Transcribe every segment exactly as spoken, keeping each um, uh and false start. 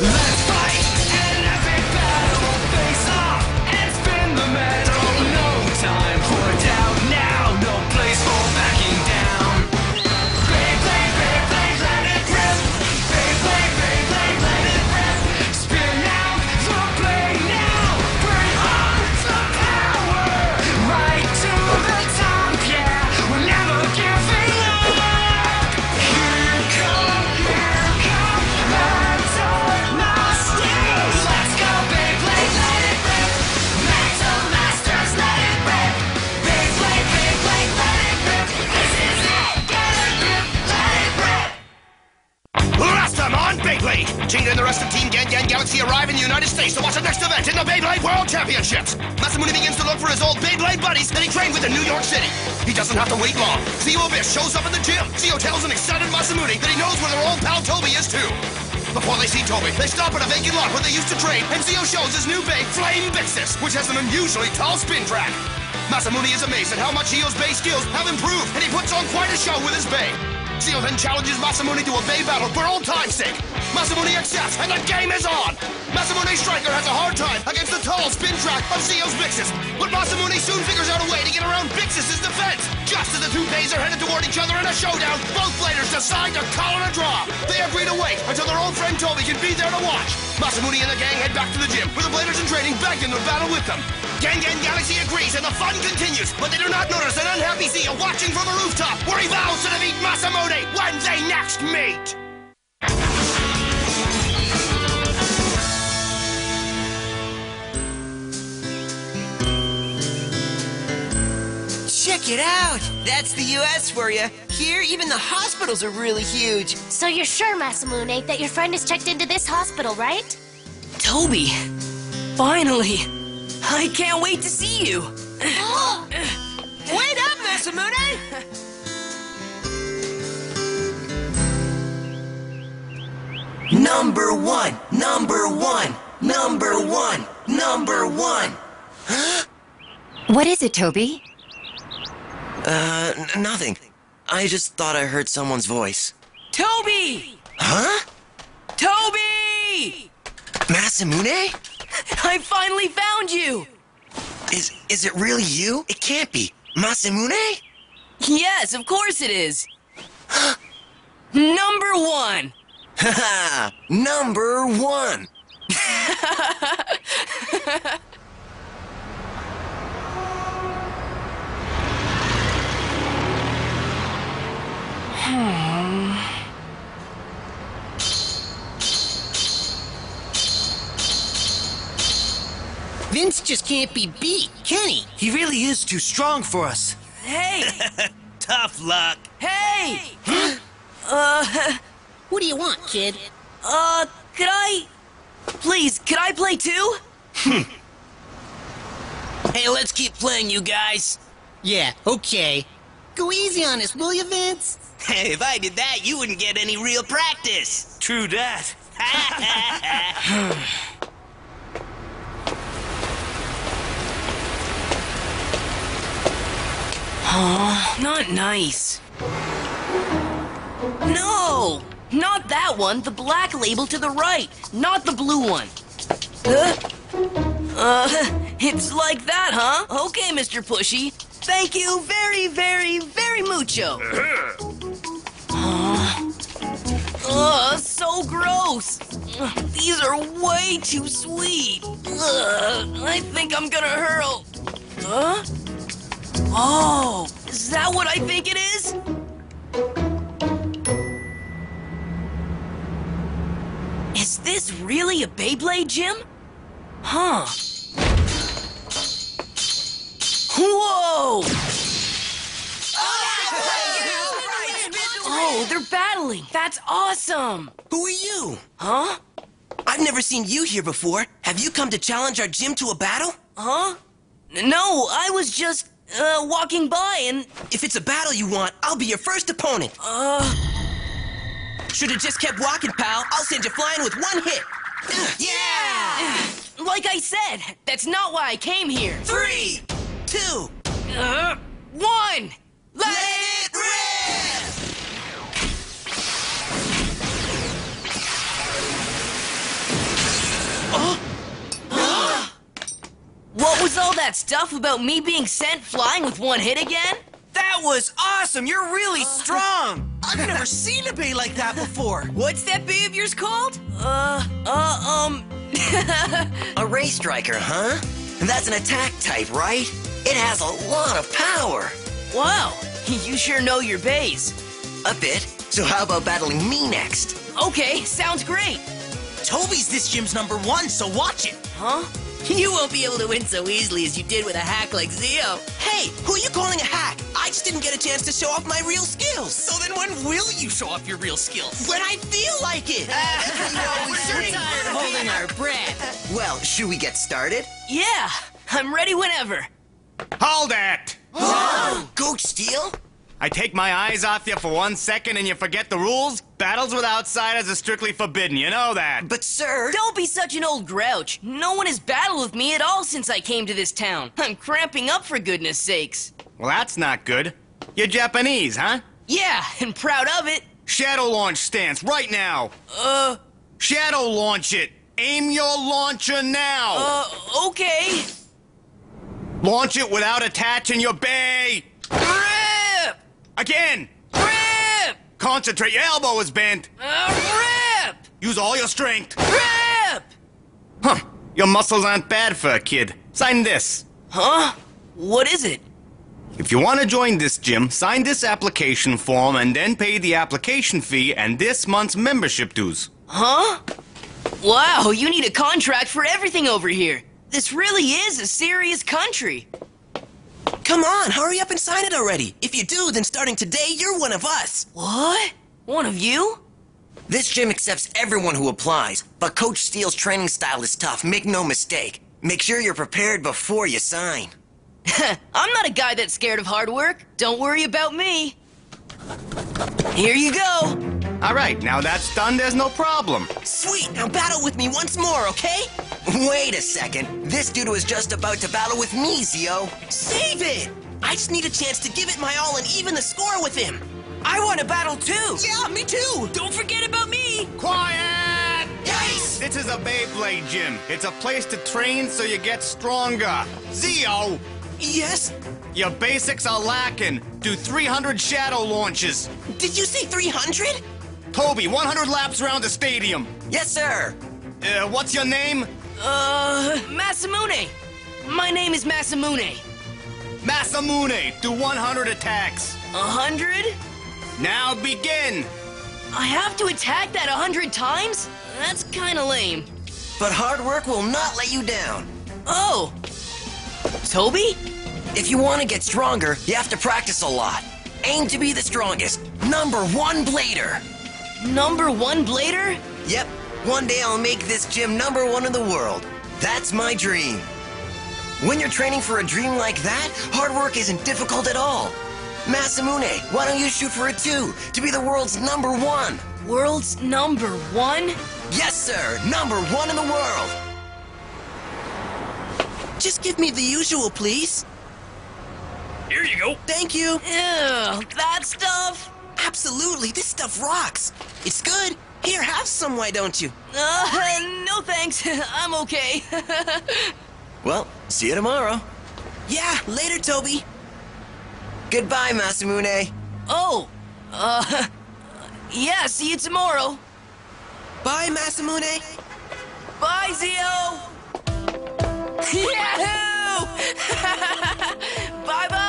Let's fight, and every battle will face off and spin the metal. No time for doubt now, no place for backing down. Beyblade, Beyblade, let it rip. Beyblade, Beyblade, let it rip. Spin now, the blade now. Bring on the power, right to the top, yeah. We're never giving up. Here comes, here comes metal. Let's go, Beyblade, let it rip. Metal Masters, let it rip. Beyblade, Beyblade, let it rip. This is it, get a grip, let it rip. Last time on Beyblade, Chinga and the rest of Team Gangan Galaxy arrive in the United States to watch the next event in the Beyblade World Championships. Masamune begins to look for his old Beyblade buddies that he trained with in New York City. He doesn't have to wait long. Zeo Abyss shows up at the gym. Zeo tells an excited Masamune that he knows where their old pal Toby is too. Before they see Toby, they stop at a vacant lot where they used to train, and Zeo shows his new bay, Flame Byxis, which has an unusually tall spin track. Masamune is amazed at how much Zeo's bay skills have improved, and he puts on quite a show with his bay. Zeo then challenges Masamune to a bay battle for old time's sake. Masamune accepts, and the game is on! Masamune Striker has a hard time against the tall spin track of Zeo's Byxis, but Masamune soon figures out a way to get around Byxis' defense. Just as the two bays are headed toward each other in a showdown, both Bladers decide to call it a draw. They agree to wait until their old friend Toby can be there to watch. Masamune and the gang head back to the gym, where the Bladers in training begged him to battle with them. Gangan Galaxy agrees, and the fun continues, but they do not notice an unhappy Zeo watching from the rooftop, where he vows to defeat Masamune when they next meet. Check it out! That's the U S for you. Here, even the hospitals are really huge. So you're sure, Masamune, that your friend is checked into this hospital, right? Toby! Finally! I can't wait to see you! Wait up, Masamune! Number one, number one, number one, number one. What is it, Toby? Uh, n- nothing. I just thought I heard someone's voice. Toby! Huh? Toby! Masamune? I finally found you! Is, is it really you? It can't be. Masamune? Yes, of course it is. Number one. Haha! Number one! Hmm. Vince just can't be beat, can he? He really is too strong for us. Hey! Tough luck. Hey! Huh? uh... What do you want, kid? Uh, could I... Please, could I play too? Hmm. Hey, let's keep playing, you guys. Yeah, okay. Go easy on us, will you, Vince? Hey, if I did that, you wouldn't get any real practice. True that. Oh, not nice. No! Not that one, the black label to the right, not the blue one. Uh, uh, it's like that, huh? Okay, Mister Pushy. Thank you very, very, very mucho. uh, uh, so gross. These are way too sweet. Uh, I think I'm gonna hurl. Huh? Oh, is that what I think it is? Is this really a Beyblade gym? Huh. Whoa! Oh, they're battling. That's awesome. Who are you? Huh? I've never seen you here before. Have you come to challenge our gym to a battle? Huh? No, I was just, uh, walking by and... If it's a battle you want, I'll be your first opponent. Uh... Should have just kept walking, pal. I'll send you flying with one hit. Yeah! Like I said, that's not why I came here. Three, two, uh, one! Let, Let it rip! that stuff about me being sent flying with one hit again? That was awesome! You're really uh, strong! I've never seen a bay like that before! What's that bay of yours called? Uh, uh, um... A Ray Striker, huh? And that's an attack type, right? It has a lot of power! Wow! You sure know your bays. A bit. So how about battling me next? Okay, sounds great! Toby's this gym's number one, so watch it! Huh? You won't be able to win so easily as you did with a hack like Zeo. Hey, who are you calling a hack? I just didn't get a chance to show off my real skills. So then when will you show off your real skills? When I feel like it. Uh, We're tired of holding our breath. Well, should we get started? Yeah, I'm ready whenever. Hold it! Oh. Goat Steel? I take my eyes off you for one second and you forget the rules? Battles with outsiders are strictly forbidden, you know that. But sir... Don't be such an old grouch. No one has battled with me at all since I came to this town. I'm cramping up for goodness sakes. Well, that's not good. You're Japanese, huh? Yeah, and proud of it. Shadow launch stance, right now. Uh... Shadow launch it. Aim your launcher now. Uh, okay. Launch it without attaching your bay. Again! Rip! Concentrate, your elbow is bent! Uh, rip! Use all your strength! Rip! Huh, your muscles aren't bad for a kid. Sign this. Huh? What is it? If you want to join this gym, sign this application form and then pay the application fee and this month's membership dues. Huh? Wow, you need a contract for everything over here. This really is a serious country. Come on, hurry up and sign it already. If you do, then starting today, you're one of us. What? One of you? This gym accepts everyone who applies, but Coach Steele's training style is tough, make no mistake. Make sure you're prepared before you sign. I'm not a guy that's scared of hard work. Don't worry about me. Here you go. All right, now that's done, there's no problem. Sweet, now battle with me once more, okay? Wait a second. This dude was just about to battle with me, Zeo. Save it! I just need a chance to give it my all and even the score with him. I want to battle too. Yeah, me too. Don't forget about me. Quiet! Yes! This is a Beyblade gym. It's a place to train so you get stronger. Zeo! Yes? Your basics are lacking. Do three hundred shadow launches. Did you say three hundred? Toby, one hundred laps around the stadium. Yes, sir. Uh, what's your name? Uh, Masamune. My name is Masamune. Masamune, do one hundred attacks. one hundred? Now begin. I have to attack that one hundred times? That's kind of lame. But hard work will not let you down. Oh. Toby? If you want to get stronger, you have to practice a lot. Aim to be the strongest. Number one Blader. Number one Blader? Yep. One day I'll make this gym number one in the world. That's my dream. When you're training for a dream like that, hard work isn't difficult at all. Masamune, why don't you shoot for it too, to be the world's number one? World's number one? Yes, sir, number one in the world. Just give me the usual, please. Here you go. Thank you. Ew, that stuff? Absolutely, this stuff rocks. It's good. Here, have some, why don't you? Uh, no thanks. I'm okay. Well, see you tomorrow. Yeah, later, Toby. Goodbye, Masamune. Oh, uh, yeah, see you tomorrow. Bye, Masamune. Bye, Zeo. Yahoo! Bye-bye.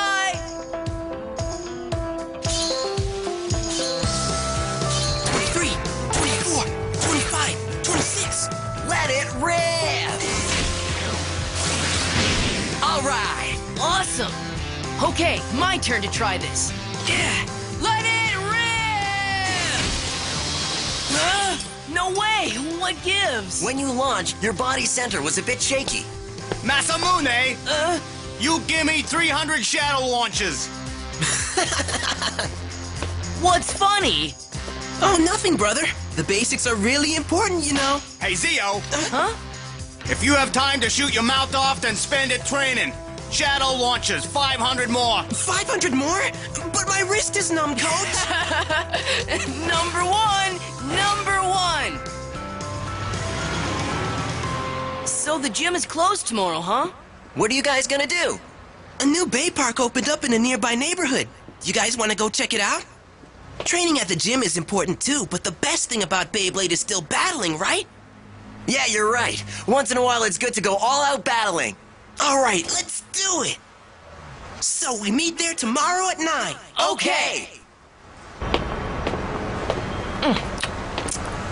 Let it rip! All right! Awesome! Okay, my turn to try this. Yeah! Let it rip! Huh? No way! What gives? When you launch, your body center was a bit shaky. Masamune! Uh? You give me three hundred shadow launches! What's funny? Oh, nothing, brother. The basics are really important, you know. Hey, Zeo. Huh? If you have time to shoot your mouth off, then spend it training. Shadow launches, five hundred more. five hundred more? But my wrist is numb, coach. Number one, number one. So the gym is closed tomorrow, huh? What are you guys gonna do? A new Bay Park opened up in a nearby neighborhood. You guys wanna go check it out? Training at the gym is important too, but the best thing about Beyblade is still battling, right? Yeah, you're right. Once in a while, it's good to go all out battling. All right, let's do it. So we meet there tomorrow at nine. Okay. Mm.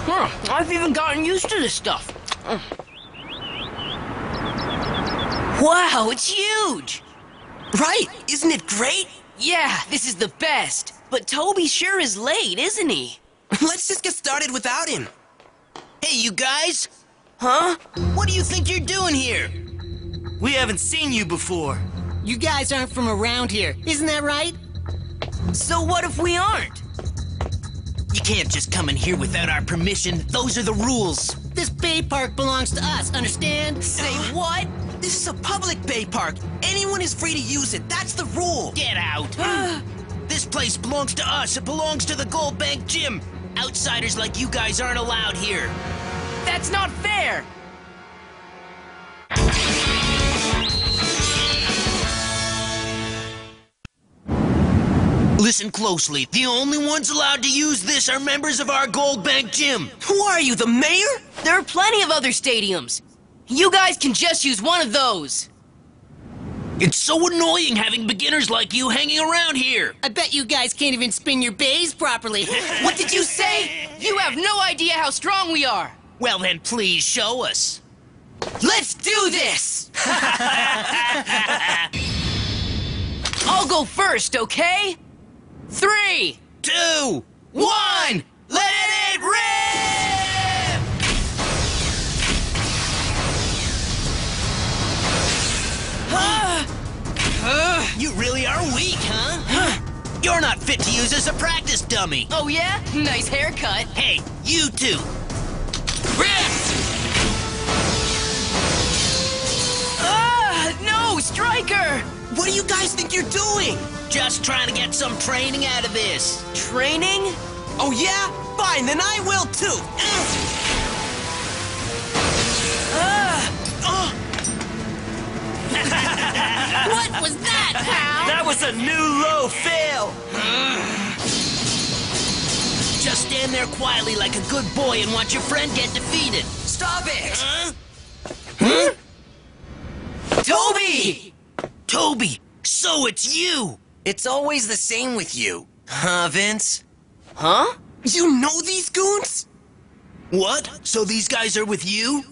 Mm. I've even gotten used to this stuff. Mm. Wow, it's huge. Right? Isn't it great? Yeah, this is the best. But Toby sure is late, isn't he? Let's just get started without him. Hey, you guys! Huh? What do you think you're doing here? We haven't seen you before. You guys aren't from around here, isn't that right? So what if we aren't? You can't just come in here without our permission. Those are the rules. This Bay Park belongs to us, understand? Say what? This is a public Bay Park. Anyone is free to use it. That's the rule. Get out. This place belongs to us. It belongs to the Gold Bank Gym. Outsiders like you guys aren't allowed here. That's not fair! Listen closely. The only ones allowed to use this are members of our Gold Bank Gym. Who are you, the mayor? There are plenty of other stadiums. You guys can just use one of those. It's so annoying having beginners like you hanging around here. I bet you guys can't even spin your bays properly. What did you say? You have no idea how strong we are. Well then, please show us. Let's do this! I'll go first, okay? Three, two, one, let it rip! Uh, you really are weak, huh? huh? You're not fit to use as a practice dummy. Oh, yeah? Nice haircut. Hey, you too. Wrist! Ah, no, Striker! What do you guys think you're doing? Just trying to get some training out of this. Training? Oh, yeah? Fine, then I will too. Ah! Uh. Uh. What was that, pal? That was a new low fail. Just stand there quietly like a good boy and watch your friend get defeated. Stop it! Huh? Huh? Toby! Toby, so it's you! It's always the same with you. Huh, Vince? Huh? You know these goons? What? So these guys are with you?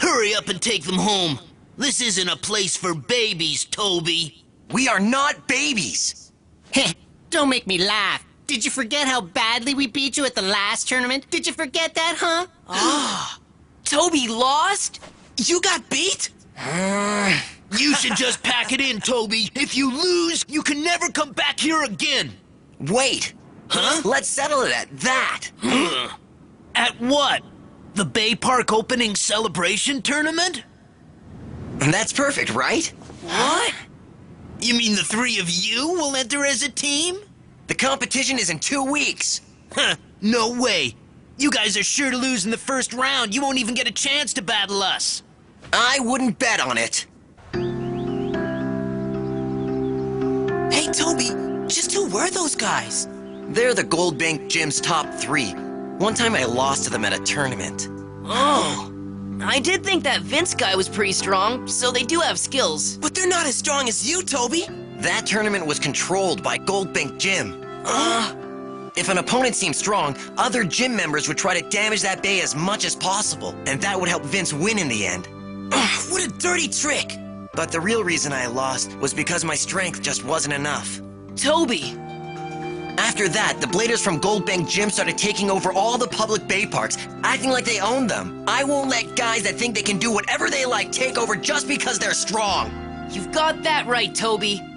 Hurry up and take them home. This isn't a place for babies, Toby. We are not babies. Heh, don't make me laugh. Did you forget how badly we beat you at the last tournament? Did you forget that, huh? Ah, Toby lost? You got beat? You should just pack it in, Toby. If you lose, you can never come back here again. Wait. Huh? Let's settle it at that. At what? The Bay Park opening celebration tournament? That's perfect, right? What? You mean the three of you will enter as a team? The competition is in two weeks. Huh, no way. You guys are sure to lose in the first round. You won't even get a chance to battle us. I wouldn't bet on it. Hey, Toby, just who were those guys? They're the Gold Bank Gym's top three. One time I lost to them at a tournament. Oh. I did think that Vince guy was pretty strong, so they do have skills. But they're not as strong as you, Toby! That tournament was controlled by Gold Bank Gym. Uh. If an opponent seemed strong, other gym members would try to damage that bay as much as possible, and that would help Vince win in the end. Ugh, what a dirty trick! But the real reason I lost was because my strength just wasn't enough. Toby! After that, the Bladers from Gold Bank Gym started taking over all the public bay parks, acting like they owned them. I won't let guys that think they can do whatever they like take over just because they're strong. You've got that right, Toby.